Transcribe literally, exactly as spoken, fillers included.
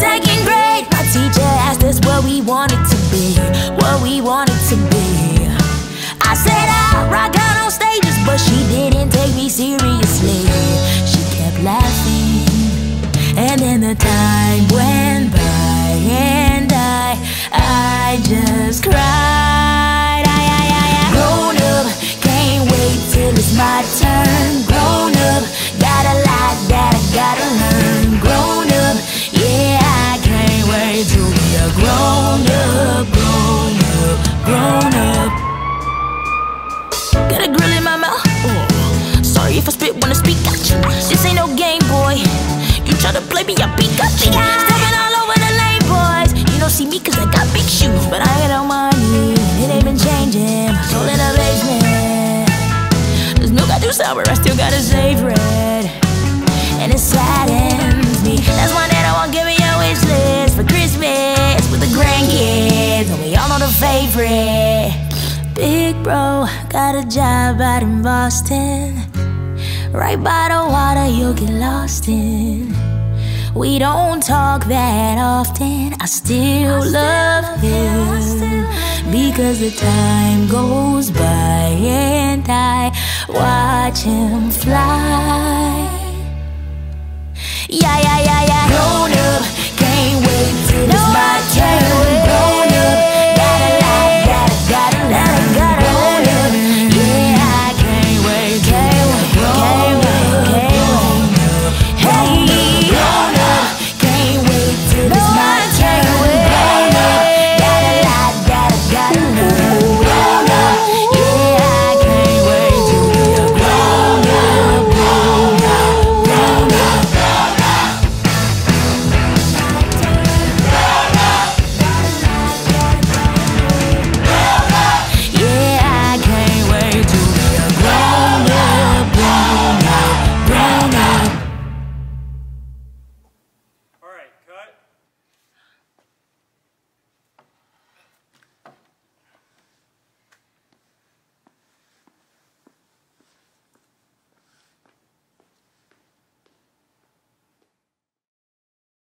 second grade, my teacher asked us what we wanted to be, what we wanted to be. I said I'd rock out on stages, but she didn't take me seriously. She kept laughing, and then the time went by, and I, I just cried. I, I, I, I. Grown up, can't wait till it's my turn. Grown up, got a lot that I gotta learn. Grown up, yeah, I can't wait to be a grown up, grown up, grown up. Got a grill in my mouth. Ooh. Sorry if I spit when I speak at you. This ain't no game, boy. You try to play me, I Pikachu. Stepping all over the lane, boys. You don't see me 'cause I got big shoes, but I ain't on my knees. It ain't been changing. Soul in the basement. There's no goddamn sour, I still gotta savor it, and it saddens me. That's why Nana won't give me a wish list for Christmas with the grandkids, and we all know the favorite. Big bro got a job out in Boston. Right by the water, you'll get lost in. We don't talk that often. I still, I still love him still because the time goes by and I watch him fly. Yeah, yeah, yeah, yeah. Grown up.